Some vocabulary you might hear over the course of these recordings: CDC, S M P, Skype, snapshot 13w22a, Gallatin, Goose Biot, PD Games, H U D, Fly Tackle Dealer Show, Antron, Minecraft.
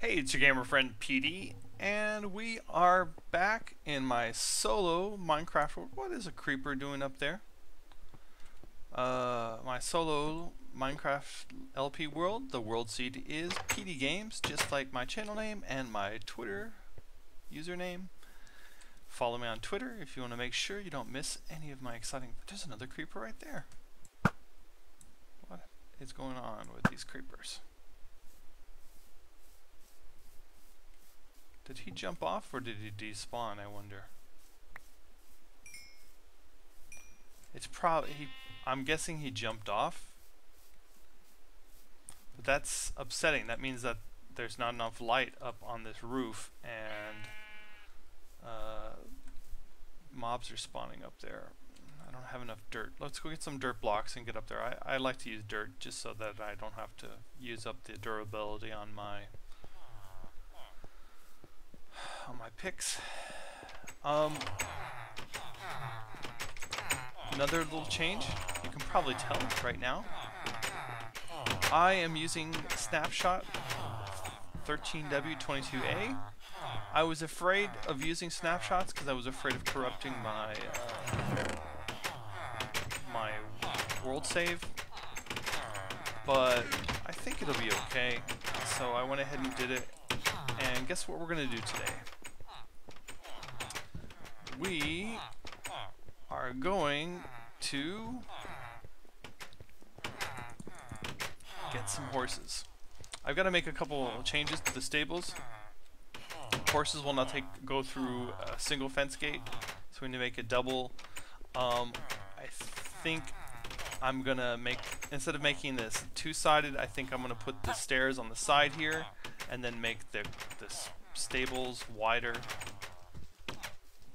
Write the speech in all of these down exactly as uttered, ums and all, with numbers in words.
Hey, it's your gamer friend P D, and we are back in my solo Minecraft world. What is a creeper doing up there? Uh, my solo Minecraft L P world. The world seed is P D Games, just like my channel name and my Twitter username. Follow me on Twitter if you want to make sure you don't miss any of my exciting... There's another creeper right there. What is going on with these creepers? Did he jump off or did he despawn, I wonder? It's probably... He, I'm guessing he jumped off. But that's upsetting. That means that there's not enough light up on this roof and... Uh, mobs are spawning up there. I don't have enough dirt. Let's go get some dirt blocks and get up there. I, I like to use dirt just so that I don't have to use up the durability on my on my picks. Um, another little change. You can probably tell right now. I am using snapshot thirteen w twenty-two a. I was afraid of using snapshots because I was afraid of corrupting my uh, my world save, but I think it'll be okay. So I went ahead and did it, and guess what we're gonna do today? We are going to get some horses. I've got to make a couple changes to the stables. Horses will not take go through a single fence gate, so we need to make a double. Um, I think I'm gonna make, instead of making this two-sided, I think I'm gonna put the stairs on the side here, and then make the, the stables wider.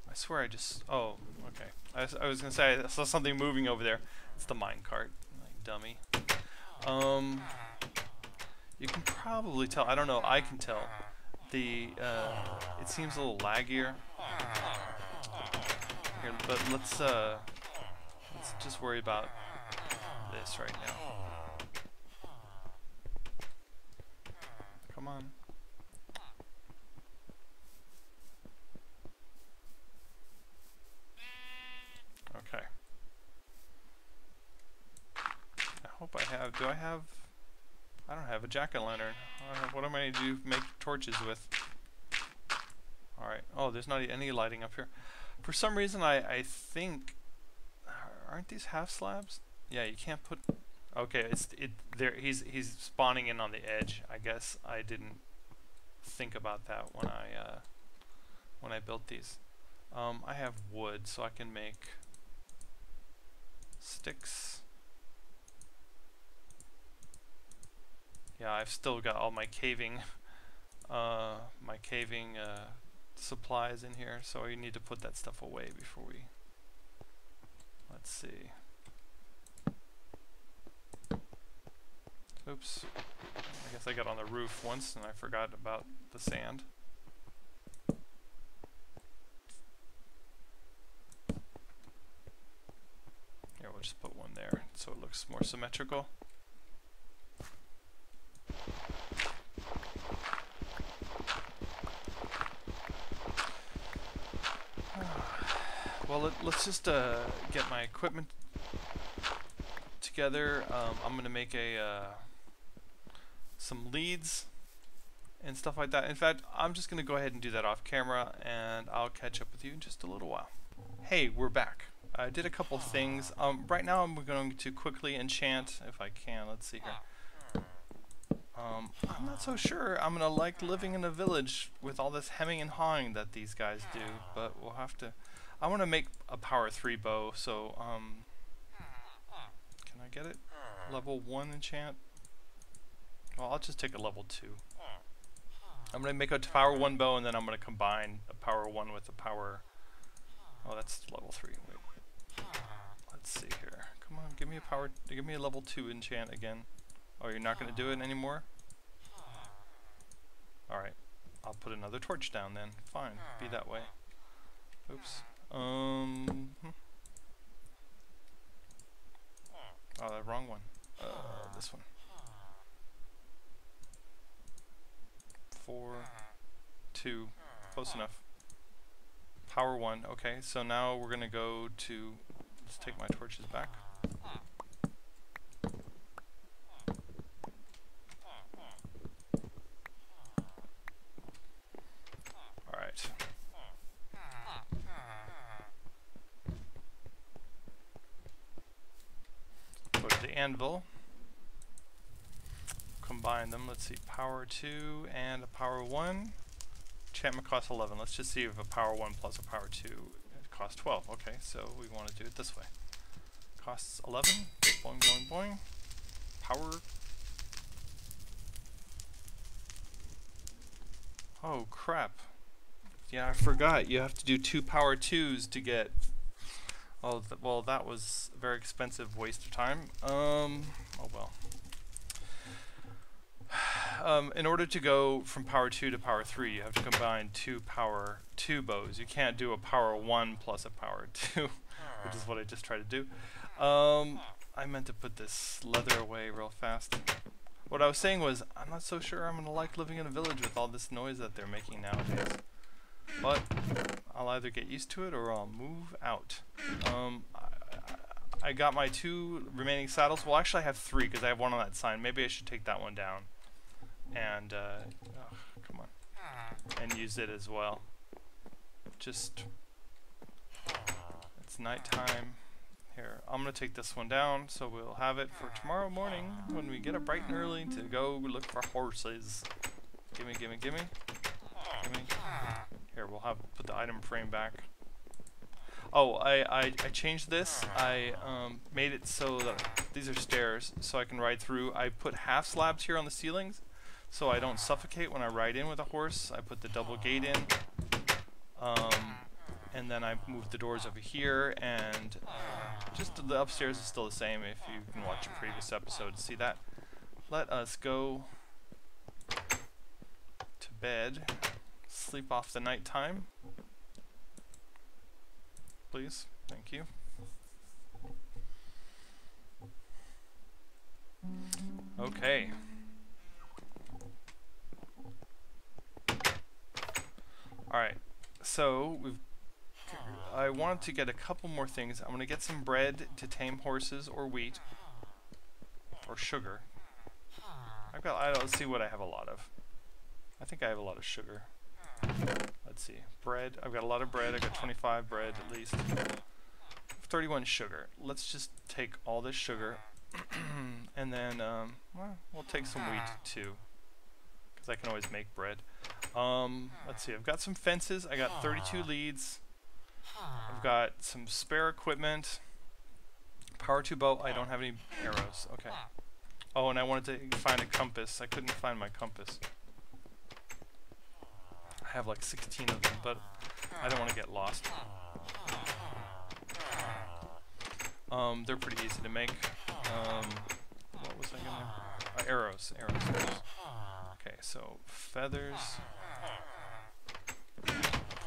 I swear I just, oh, okay. I, I was gonna say, I saw something moving over there. It's the minecart, like dummy. Um, you can probably tell, I don't know, I can tell. The, uh, it seems a little laggier. Here, but let's uh, let's just worry about this right now. Come on. Okay. I hope I have. Do I have? I don't have a jack-o'-lantern. Uh, what am I going to make torches with? Alright. Oh, there's not any lighting up here. For some reason, I, I think... Aren't these half slabs? Yeah, you can't put... Okay, it's it. There. He's he's spawning in on the edge. I guess I didn't think about that when I uh, when I built these. Um, I have wood, so I can make sticks. Yeah, I've still got all my caving, uh, my caving uh, supplies in here, so you need to put that stuff away before we. Let's see. Oops, I guess I got on the roof once and I forgot about the sand. Here, we'll just put one there so it looks more symmetrical. Well, let, let's just uh, get my equipment together. Um, I'm gonna make a uh, some leads and stuff like that. In fact, I'm just gonna go ahead and do that off camera, and I'll catch up with you in just a little while. Hey, we're back. I did a couple things. Um, right now, I'm going to quickly enchant if I can. Let's see here. Um, I'm not so sure I'm gonna like living in a village with all this hemming and hawing that these guys do, but we'll have to. I want to make a power three bow, so um, can I get it? Level one enchant. Well, I'll just take a level two. I'm gonna make a power one bow, and then I'm gonna combine a power one with a power. Oh, that's level three. Wait, let's see here. Come on, give me a power. Give me a level two enchant again. Oh, you're not gonna do it anymore? All right, I'll put another torch down then. Fine, be that way. Oops. Um. Hmm. Oh, the wrong one. Uh, this one. four, two, close enough. Power one, okay, so now we're gonna go to, let's take my torches back. Alright. Go to the anvil. Combine them, let's see, power two and a power one. Enchantment costs eleven. Let's just see if a power one plus a power two it costs twelve. Okay, so we want to do it this way. Costs eleven. Boing, boing, boing. Power. Oh crap. Yeah, I forgot. You have to do two power twos to get. Oh th well, that was a very expensive waste of time. Um. Oh well. Um, in order to go from power two to power three, you have to combine two power two bows. You can't do a power one plus a power two, which is what I just tried to do. Um, I meant to put this leather away real fast. What I was saying was, I'm not so sure I'm going to like living in a village with all this noise that they're making nowadays. But I'll either get used to it or I'll move out. Um, I, I got my two remaining saddles. Well, actually I have three because I have one on that sign. Maybe I should take that one down. And uh, oh, come on, and use it as well. Just it's nighttime here. I'm gonna take this one down, so we'll have it for tomorrow morning when we get up bright and early to go look for horses. Gimme, gimme, gimme, gimme. Here, we'll have put the item frame back. Oh, I I, I changed this. I um, made it so that these are stairs, so I can ride through. I put half slabs here on the ceilings. So I don't suffocate when I ride in with a horse. I put the double gate in, um, and then I move the doors over here, and uh, just the upstairs is still the same if you can watch a previous episode to see that. Let us go to bed, sleep off the night time, please, thank you. Okay. Alright, so we've, I wanted to get a couple more things. I'm going to get some bread to tame horses or wheat or sugar. I've got, I don't, let's see what I have a lot of. I think I have a lot of sugar. Let's see, bread, I've got a lot of bread, I've got twenty-five bread at least. thirty-one sugar. Let's just take all this sugar and then um, well, we'll take some wheat too. Because I can always make bread. Um, let's see, I've got some fences, I got thirty-two leads, I've got some spare equipment, power two bow, I don't have any arrows, okay. Oh, and I wanted to find a compass, I couldn't find my compass. I have like sixteen of them, but I don't want to get lost. Um, they're pretty easy to make. Um, what was I gonna... Uh, arrows, arrows, arrows. Okay, so feathers. I'm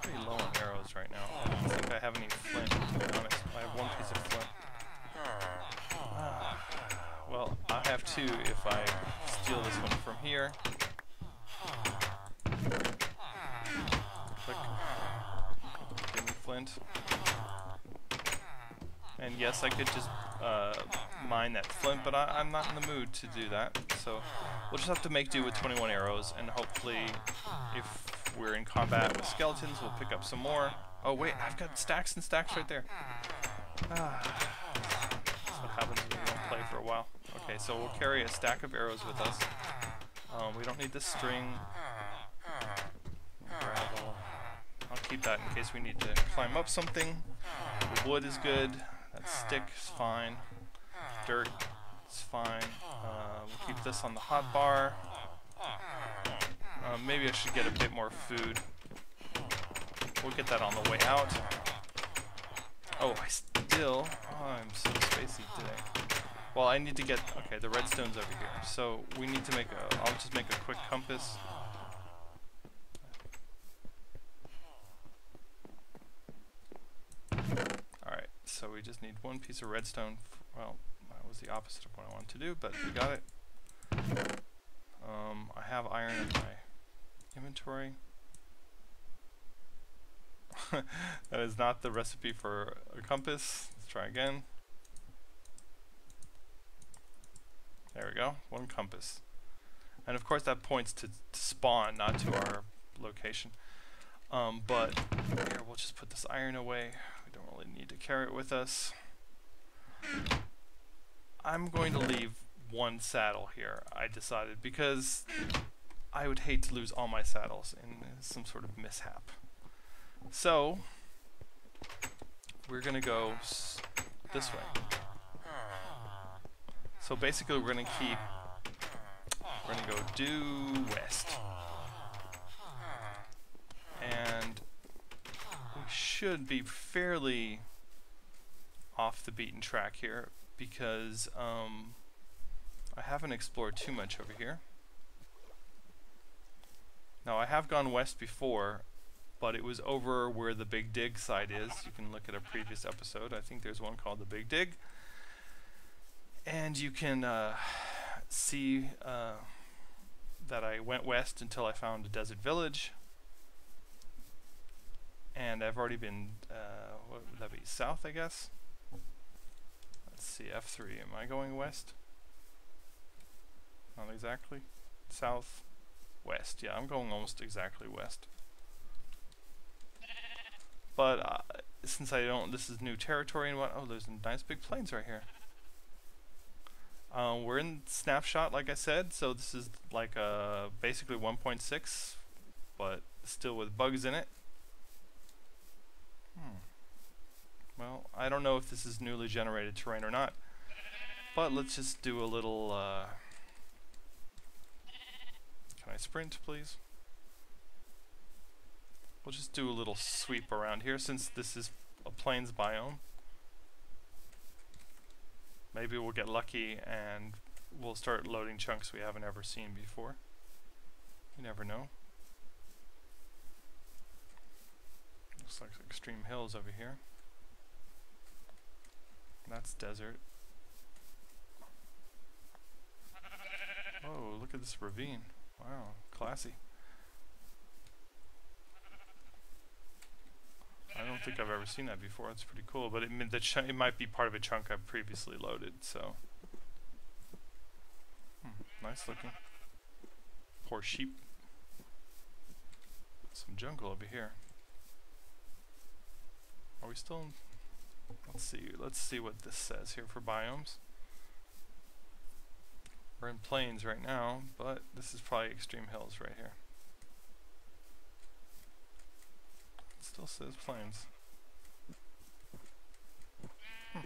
pretty low on arrows right now. I don't think I have any flint, to be honest. I have one piece of flint. Ah. Well, I have two if I steal this one from here. Click. Give me flint. And yes, I could just uh, mine that flint, but I, I'm not in the mood to do that. So we'll just have to make do with twenty-one arrows, and hopefully if we're in combat with skeletons, we'll pick up some more. Oh wait, I've got stacks and stacks right there. Ah, that's what happens when we don't play for a while. Okay, so we'll carry a stack of arrows with us. Um, we don't need this string. Gravel. I'll keep that in case we need to climb up something. The wood is good. That stick is fine. Dirt is fine. Uh, we'll keep this on the hot bar. Uh, maybe I should get a bit more food. We'll get that on the way out. Oh, I still... Oh, I'm so spacey today. Well, I need to get... Okay, the redstone's over here. So we need to make a... I'll just make a quick compass. So we just need one piece of redstone. Well, that was the opposite of what I wanted to do, but we got it. Um, I have iron in my Inventory. That is not the recipe for a compass. Let's try again. There we go, one compass. And of course that points to, to spawn, not to our location. Um, but here, we'll just put this iron away. We don't really need to carry it with us. I'm going to leave one saddle here, I decided, because I would hate to lose all my saddles in some sort of mishap. So, we're going to go s this way. So basically we're going to keep, we're going to go due west. And we should be fairly off the beaten track here, because um, I haven't explored too much over here. Now I have gone west before, but it was over where the Big Dig site is. You can look at a previous episode. I think there's one called the Big Dig. And you can uh, see uh, that I went west until I found a desert village. And I've already been, uh, what would that be, south, I guess? Let's see, F three, am I going west? Not exactly. South, west, yeah, I'm going almost exactly west. But uh, since I don't, this is new territory and what, oh, there's some nice big plains right here. Uh, we're in snapshot, like I said, so this is like a, basically one point six, but still with bugs in it. Hmm. Well, I don't know if this is newly generated terrain or not, but let's just do a little, uh, can I sprint, please? We'll just do a little sweep around here, since this is a plains biome. Maybe we'll get lucky and we'll start loading chunks we haven't ever seen before. You never know. Looks like extreme hills over here. That's desert. Oh, look at this ravine. Wow, classy. I don't think I've ever seen that before. It's pretty cool, but it, the ch it might be part of a chunk I've previously loaded, so. Hmm, nice looking. Poor sheep. Some jungle over here. Are we still in? Let's see, let's see what this says here for biomes. We're in plains right now, but this is probably extreme hills right here. It still says plains. Hmm.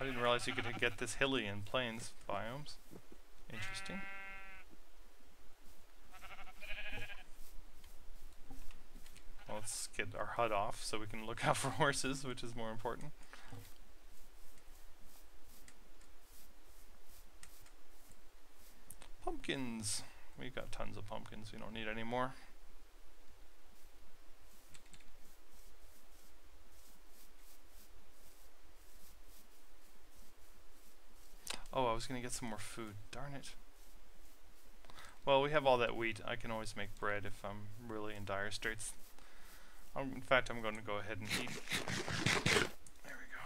I didn't realize you could get this hilly in plains biomes. Interesting. Let's get our H U D off so we can look out for horses, which is more important. Pumpkins. We've got tons of pumpkins. We don't need any more. Oh, I was going to get some more food. Darn it. Well, we have all that wheat. I can always make bread if I'm really in dire straits. I'm, in fact, I'm going to go ahead and eat. There we go.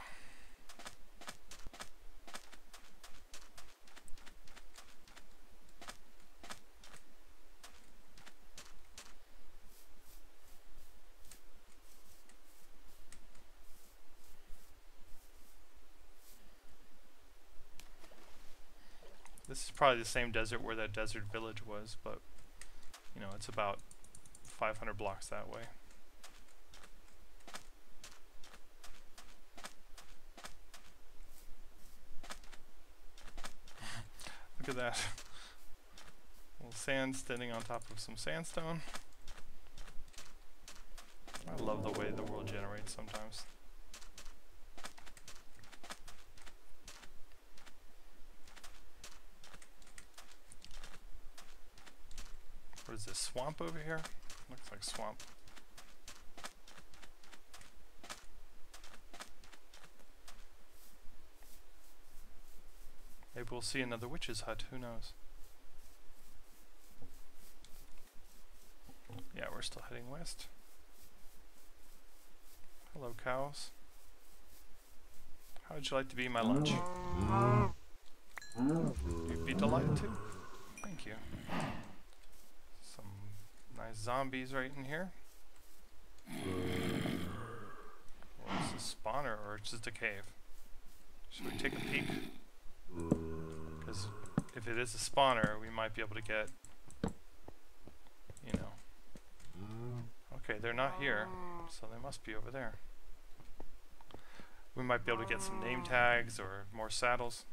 This is probably the same desert where that desert village was, but, you know, it's about five hundred blocks that way. Look at that. A little sand standing on top of some sandstone. I love the way the world generates sometimes. What is this, swamp over here? Looks like swamp. Maybe we'll see another witch's hut, who knows. Yeah, we're still heading west. Hello, cows. How would you like to be my lunch? You'd be delighted to. Thank you. Some nice zombies right in here. Well, is this a spawner or it's just a cave? Should we take a peek? Because if it is a spawner, we might be able to get, you know. Okay, they're not here, so they must be over there. We might be able to get some name tags or more saddles.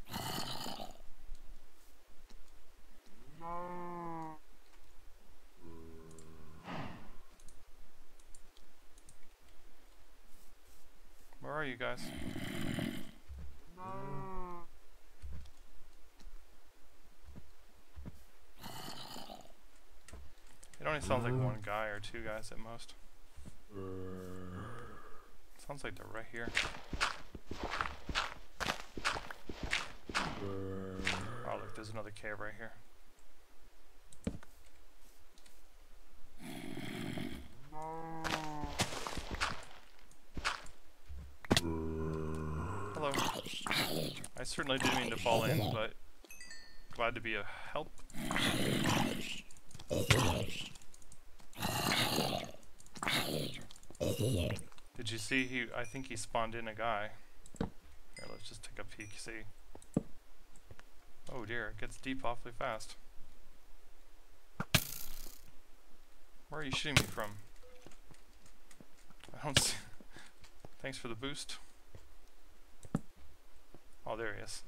Where are you guys? It only sounds like one guy or two guys at most. Sounds like they're right here. Oh look, there's another cave right here. Hello. I certainly didn't mean to fall in, but glad to be of help. Did you see he, I think he spawned in a guy. Here, let's just take a peek, see. Oh dear, it gets deep awfully fast. Where are you shooting me from? I don't see. Thanks for the boost. Oh, there he is.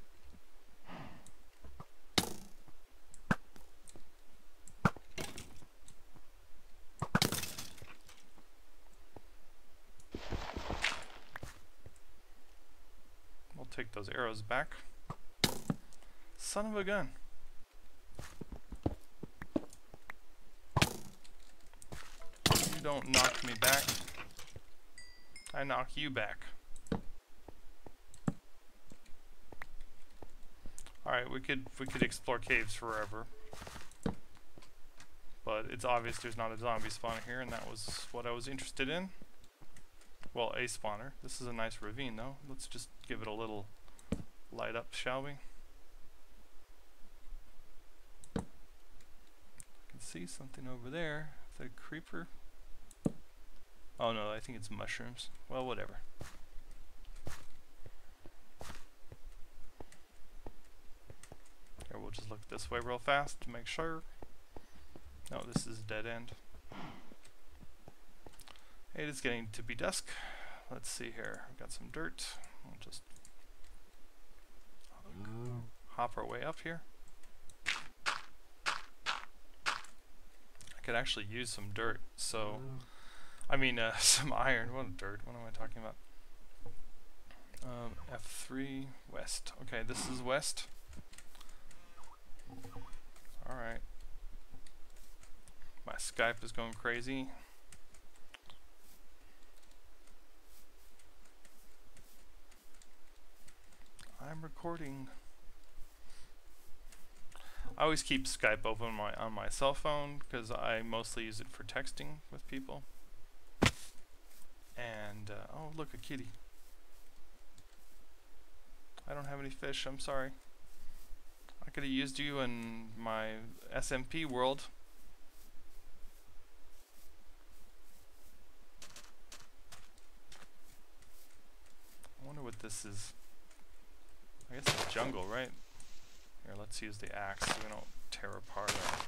Take those arrows back. Son of a gun. You don't knock me back. I knock you back. Alright, we could we could explore caves forever. But it's obvious there's not a zombie spawner here, and that was what I was interested in. Well, a spawner. This is a nice ravine though. Let's just give it a little light up, shall we? I can see something over there. The creeper. Oh no, I think it's mushrooms. Well, whatever. Here, we'll just look this way real fast to make sure. No, this is a dead end. It is getting to be dusk. Let's see here. We've got some dirt. We'll just mm. hop our way up here. I could actually use some dirt. So, mm. I mean, uh, some iron. What dirt? What am I talking about? Um, F three west. Okay, this is west. All right. My Skype is going crazy. I'm recording. I always keep Skype open on my, on my cell phone because I mostly use it for texting with people. And, uh, oh look, a kitty. I don't have any fish, I'm sorry. I could have used you in my S M P world. I wonder what this is. I guess it's jungle, right? Here, let's use the axe so we don't tear apart our...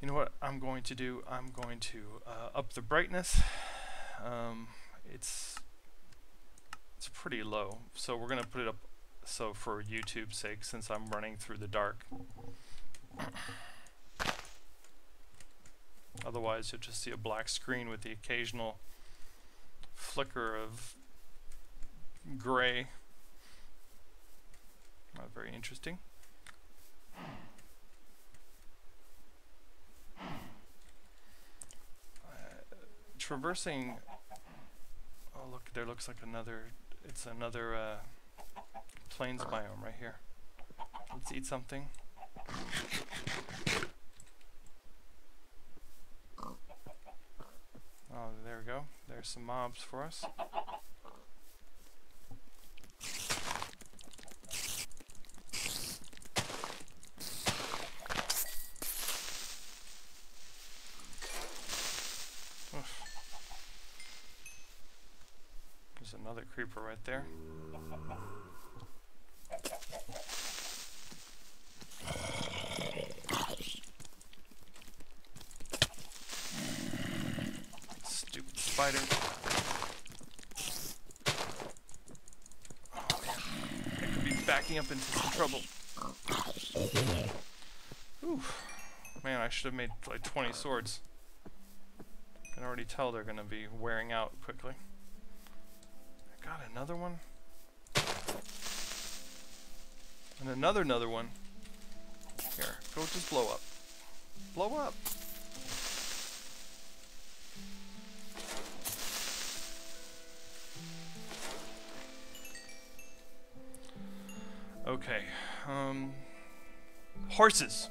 You know what I'm going to do? I'm going to uh, up the brightness. Um, it's it's pretty low, so we're going to put it up so for YouTube's sake, since I'm running through the dark. Otherwise, you'll just see a black screen with the occasional flicker of gray. Not very interesting. Uh, traversing. Oh look, there looks like another. It's another uh, plains biome right here. Let's eat something. Oh, there we go. There's some mobs for us. There's another creeper right there. Stupid spider. Oh man, I could be backing up into some trouble. Whew. Man, I should have made like twenty swords. I can already tell they're gonna be wearing out quickly. Got another one, and another another one. Here, go just blow up, blow up. Okay, um, horses.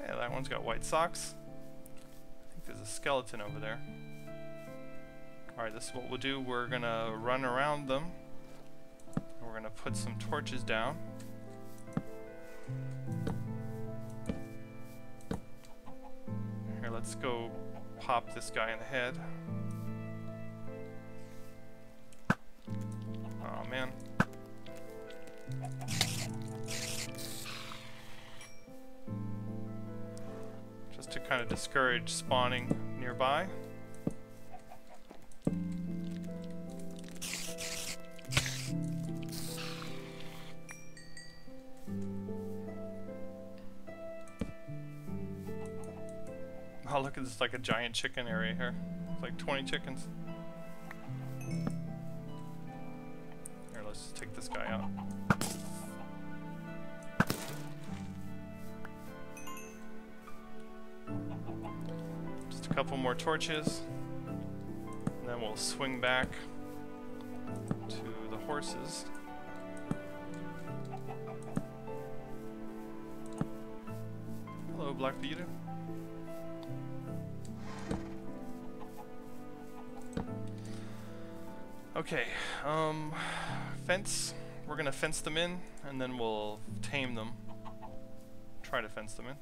Yeah, that one's got white socks. There's a skeleton over there. Alright, this is what we'll do. We're gonna run around them. We're gonna put some torches down. Here, let's go pop this guy in the head. Oh man. To kind of discourage spawning nearby. Oh, look at this, like a giant chicken area here. It's like twenty chickens. Here, let's just take this guy out. Couple more torches, and then we'll swing back to the horses. Hello, Black Beauty. Okay, um, fence. We're gonna fence them in, and then we'll tame them. Try to fence them in.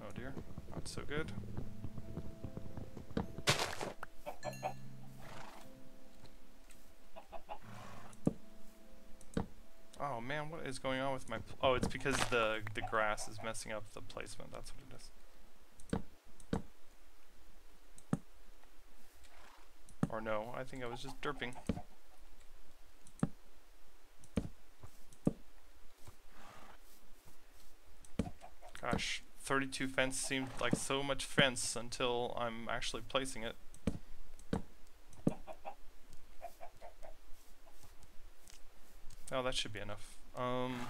Oh dear. Not so good. Oh man, what is going on with my... Pl oh, it's because the, the grass is messing up the placement, that's what it is. Or no, I think I was just derping. Gosh. thirty-two fence seemed like so much fence until I'm actually placing it. Oh, that should be enough. Um,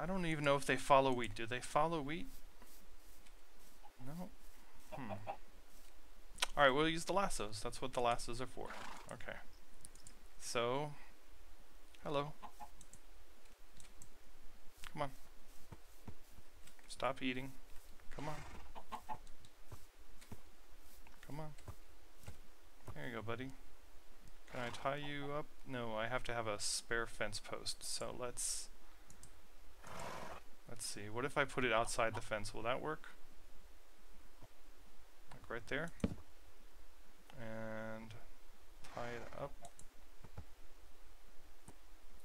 I don't even know if they follow wheat. Do they follow wheat? No. Hmm. All right, we'll use the lassos. That's what the lassos are for. Okay. So, hello. Come on. Stop eating. Come on. Come on. There you go, buddy. Can I tie you up? No, I have to have a spare fence post. So let's... Let's see. What if I put it outside the fence? Will that work? Like right there. And tie it up.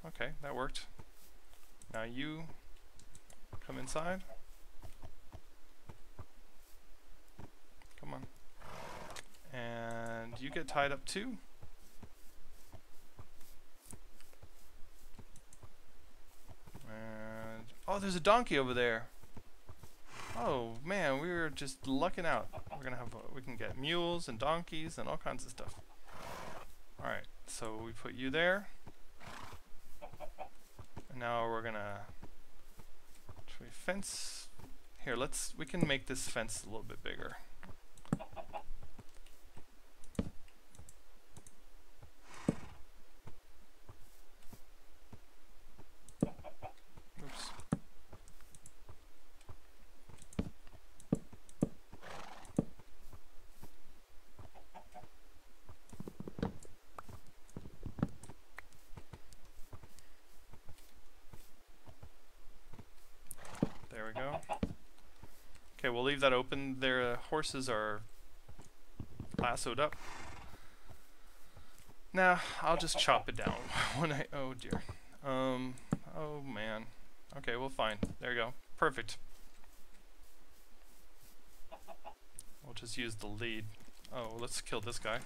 Okay, that worked. Now you come inside. Come on. And you get tied up too. And oh, there's a donkey over there. Oh man, we were just lucking out. We're gonna have a, we can get mules and donkeys and all kinds of stuff. All right, so we put you there. Now we're gonna should we fence here. Let's we can make this fence a little bit bigger. we'll leave that open. Their uh, horses are lassoed up. Now, I'll just chop it down when I, oh dear. Um, oh man. Okay, well fine. There you go. Perfect. We'll just use the lead. Oh, let's kill this guy.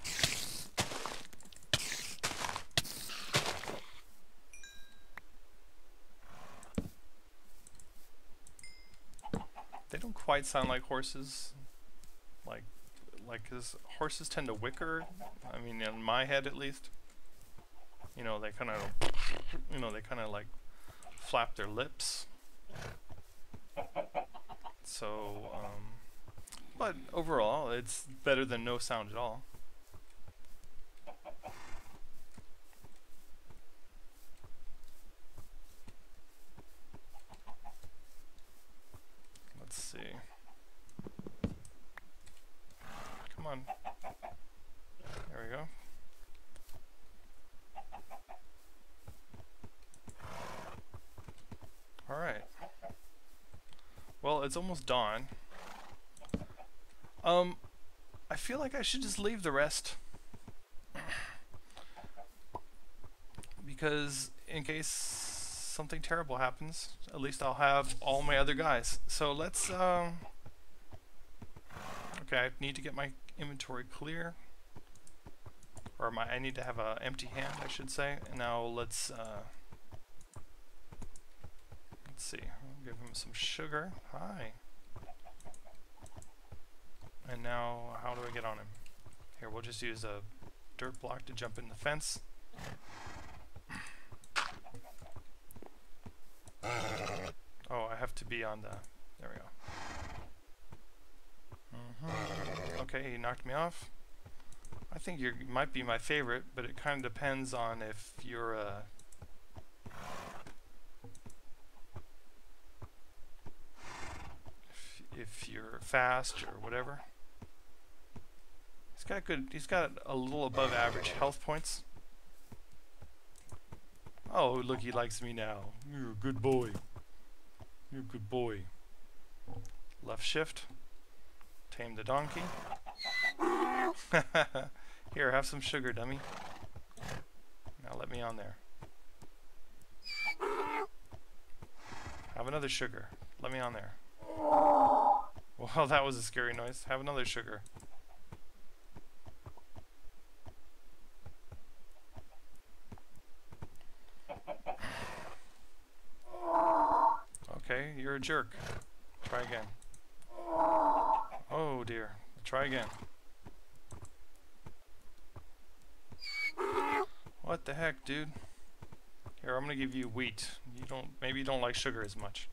They don't quite sound like horses. Like, like, 'cause horses tend to whicker. I mean, in my head at least. You know, they kind of, you know, they kind of like flap their lips. So, um, but overall, it's better than no sound at all. Let's see. Come on. There we go. All right. Well, it's almost dawn. Um, I feel like I should just leave the rest because in case something terrible happens, at least I'll have all my other guys. So let's, um, okay, I need to get my inventory clear, or my, I need to have an empty hand, I should say. And now let's, uh, let's see, I'll give him some sugar. Hi. And now, how do I get on him? Here, we'll just use a dirt block to jump in the fence. Oh, I have to be on the... There we go. Mm-hmm. Okay, he knocked me off. I think you might be my favorite, but it kind of depends on if you're a... If, if you're fast or whatever. He's got good. He's got a little above average health points. Oh, look, he likes me now. You're a good boy. You're a good boy. Left shift. Tame the donkey. Here, have some sugar, dummy. Now let me on there. Have another sugar. Let me on there. Well, that was a scary noise. Have another sugar. Okay, you're a jerk. Try again. Oh dear. Try again. What the heck, dude? Here, I'm gonna give you wheat. You don't, maybe you don't like sugar as much.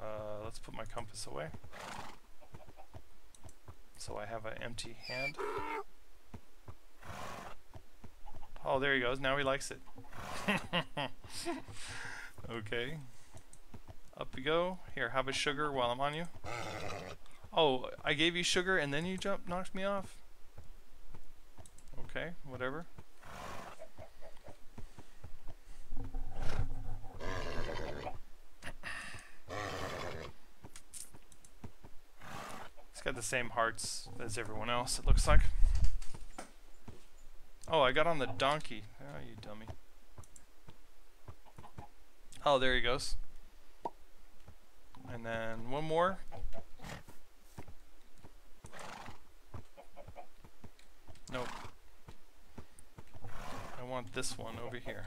Uh, let's put my compass away. So I have an empty hand. Oh, there he goes. Now he likes it. Okay. Up we go. Here, have a sugar while I'm on you. Oh, I gave you sugar and then you jumped, knocked me off. Okay, whatever. It's got the same hearts as everyone else, it looks like. Oh, I got on the donkey. Oh, you dummy. Oh, there he goes. And then one more. Nope. I want this one over here.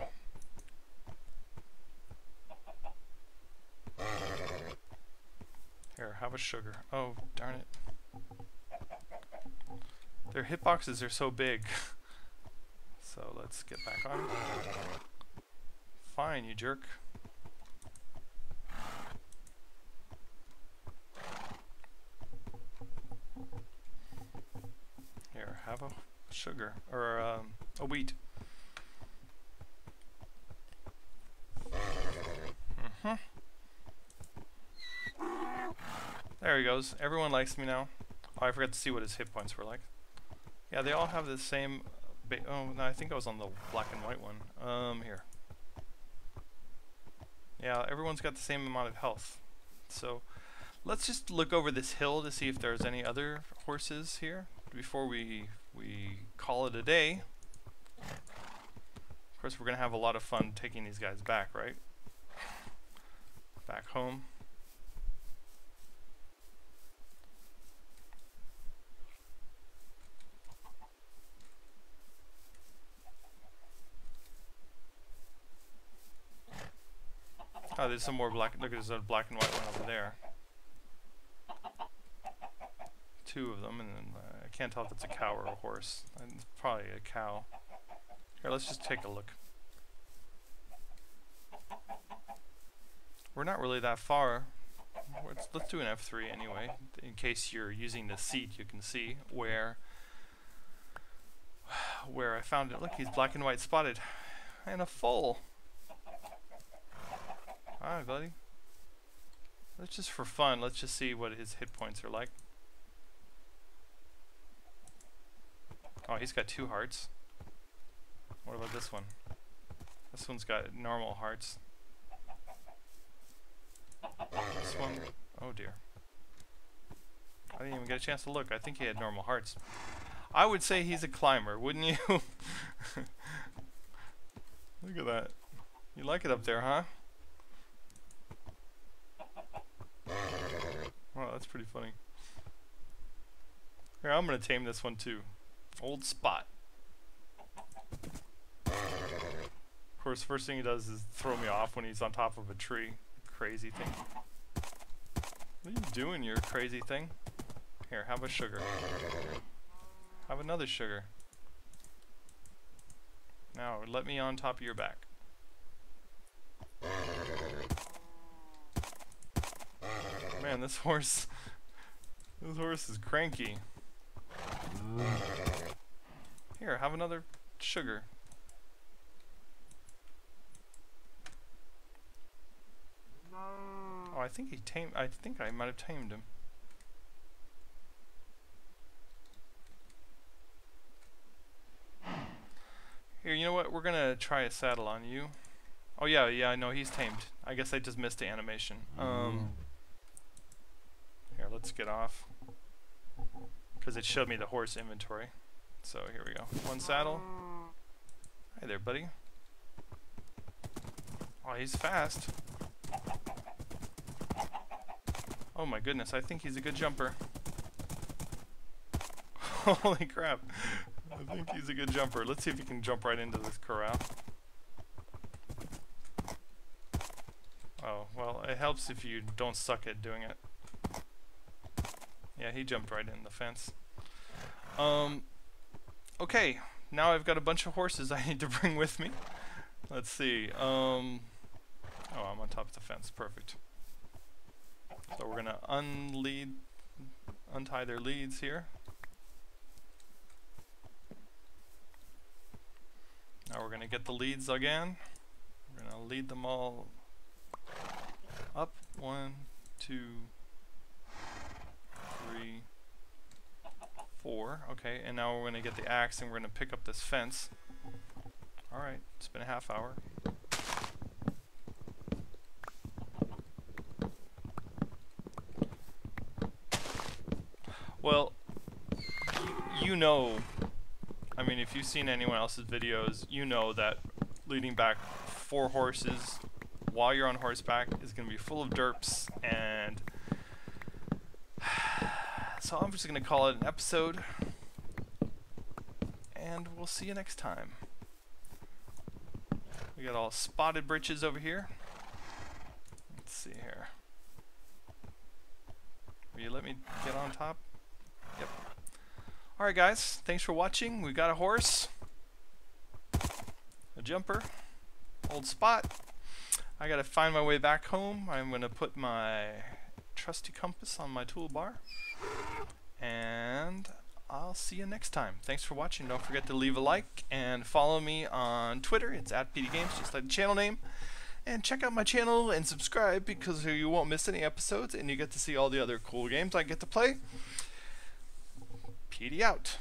Here, have a sugar. Oh, darn it. Their hitboxes are so big. So let's get back on. Fine, you jerk. Here, have a sugar, or um, a wheat. Mm-hmm. There he goes. Everyone likes me now. Oh, I forgot to see what his hit points were like. Yeah, they all have the same... Oh, no, I think I was on the black and white one. Um, here. Yeah, everyone's got the same amount of health. So, Let's just look over this hill to see if there's any other horses here before we we call it a day. Of course, we're gonna have a lot of fun taking these guys back, right? Back home. Oh, there's some more black. Look, there's a black and white one over there. Two of them, and then uh, I can't tell if it's a cow or a horse. It's probably a cow. Here, let's just take a look. We're not really that far. Let's, let's do an F three anyway. In case you're using the seat, you can see where where I found it. Look, he's black and white spotted, and a foal. All right, buddy. Let's just for fun. Let's just see what his hit points are like. Oh, he's got two hearts. What about this one? This one's got normal hearts. This one, oh dear. I didn't even get a chance to look. I think he had normal hearts. I would say he's a climber, wouldn't you? Look at that. You like it up there, huh? Wow, that's pretty funny. Here, I'm gonna tame this one too. Old Spot. Of course, first thing he does is throw me off when he's on top of a tree. Crazy thing. What are you doing, you crazy thing? Here, have a sugar. Have another sugar. Now, let me on top of your back. Man, this horse... This horse is cranky. Here, have another sugar. Oh, I think he tamed. I think I might have tamed him. Here, you know what? We're gonna try a saddle on you. Oh yeah, yeah. I know he's tamed. I guess I just missed the animation. Um. Here, let's get off. Because it showed me the horse inventory. So here we go. One saddle. Hi there, buddy. Oh, he's fast. Oh my goodness, I think he's a good jumper. Holy crap. I think he's a good jumper. Let's see if he can jump right into this corral. Oh, well, it helps if you don't suck at doing it. Yeah, he jumped right in the fence. Um, okay, now I've got a bunch of horses I need to bring with me. Let's see. Um, oh, I'm on top of the fence. Perfect. So we're gonna unlead, untie their leads here. Now we're gonna get the leads again. We're gonna lead them all up. One, two. Three, four. Okay, and now we're going to get the axe and we're going to pick up this fence. Alright, it's been a half hour. Well, you know, I mean, if you've seen anyone else's videos, you know that leading back four horses while you're on horseback is going to be full of derps and... So I'm just going to call it an episode, and we'll see you next time. We got all spotted britches over here. Let's see here. Will you let me get on top? Yep. Alright guys, thanks for watching. We got a horse, a jumper, Old Spot. I got to find my way back home. I'm going to put my trusty compass on my toolbar. And I'll see you next time. Thanks for watching. Don't forget to leave a like and follow me on Twitter. It's at P D Games, just like the channel name. And check out my channel and subscribe because you won't miss any episodes and you get to see all the other cool games I get to play. P D out.